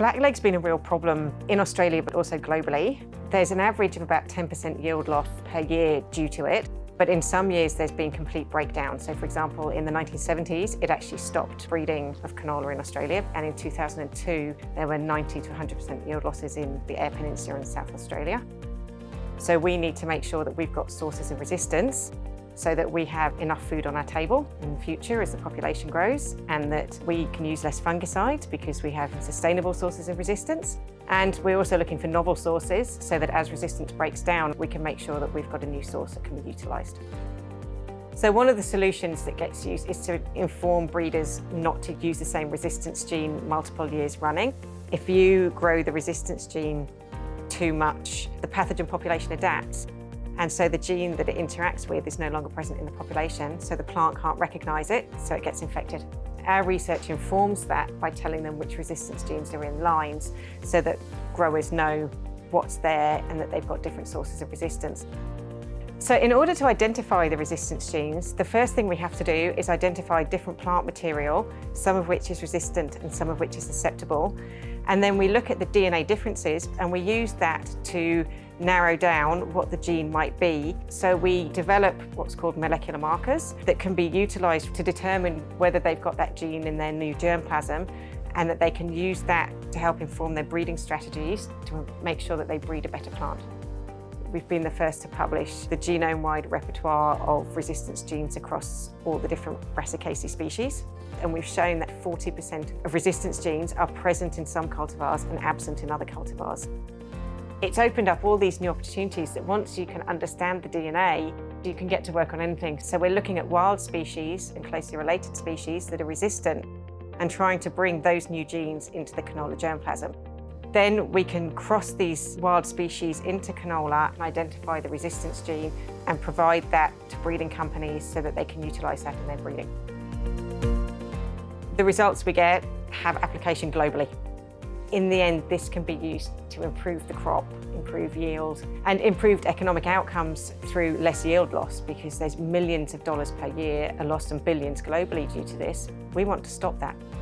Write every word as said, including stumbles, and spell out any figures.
Blackleg's been a real problem in Australia, but also globally. There's an average of about ten percent yield loss per year due to it. But in some years, there's been complete breakdown. So for example, in the nineteen seventies, it actually stopped breeding of canola in Australia. And in two thousand two, there were ninety to one hundred percent yield losses in the Eyre Peninsula in South Australia. So we need to make sure that we've got sources of resistance so that we have enough food on our table in the future as the population grows, and that we can use less fungicides because we have sustainable sources of resistance. And we're also looking for novel sources so that as resistance breaks down, we can make sure that we've got a new source that can be utilised. So one of the solutions that gets used is to inform breeders not to use the same resistance gene multiple years running. If you grow the resistance gene too much, the pathogen population adapts. And so the gene that it interacts with is no longer present in the population, so the plant can't recognise it, so it gets infected. Our research informs that by telling them which resistance genes are in lines, so that growers know what's there and that they've got different sources of resistance. So in order to identify the resistance genes, the first thing we have to do is identify different plant material, some of which is resistant and some of which is susceptible. And then we look at the D N A differences and we use that to narrow down what the gene might be. So we develop what's called molecular markers that can be utilised to determine whether they've got that gene in their new germplasm, and that they can use that to help inform their breeding strategies to make sure that they breed a better plant. We've been the first to publish the genome-wide repertoire of resistance genes across all the different Brassicaceae species. And we've shown that forty percent of resistance genes are present in some cultivars and absent in other cultivars. It's opened up all these new opportunities that once you can understand the D N A, you can get to work on anything. So we're looking at wild species and closely related species that are resistant and trying to bring those new genes into the canola germplasm. Then we can cross these wild species into canola and identify the resistance gene and provide that to breeding companies so that they can utilise that in their breeding. The results we get have application globally. In the end, this can be used to improve the crop, improve yield, and improved economic outcomes through less yield loss, because there's millions of dollars per year are lost and billions globally due to this. We want to stop that.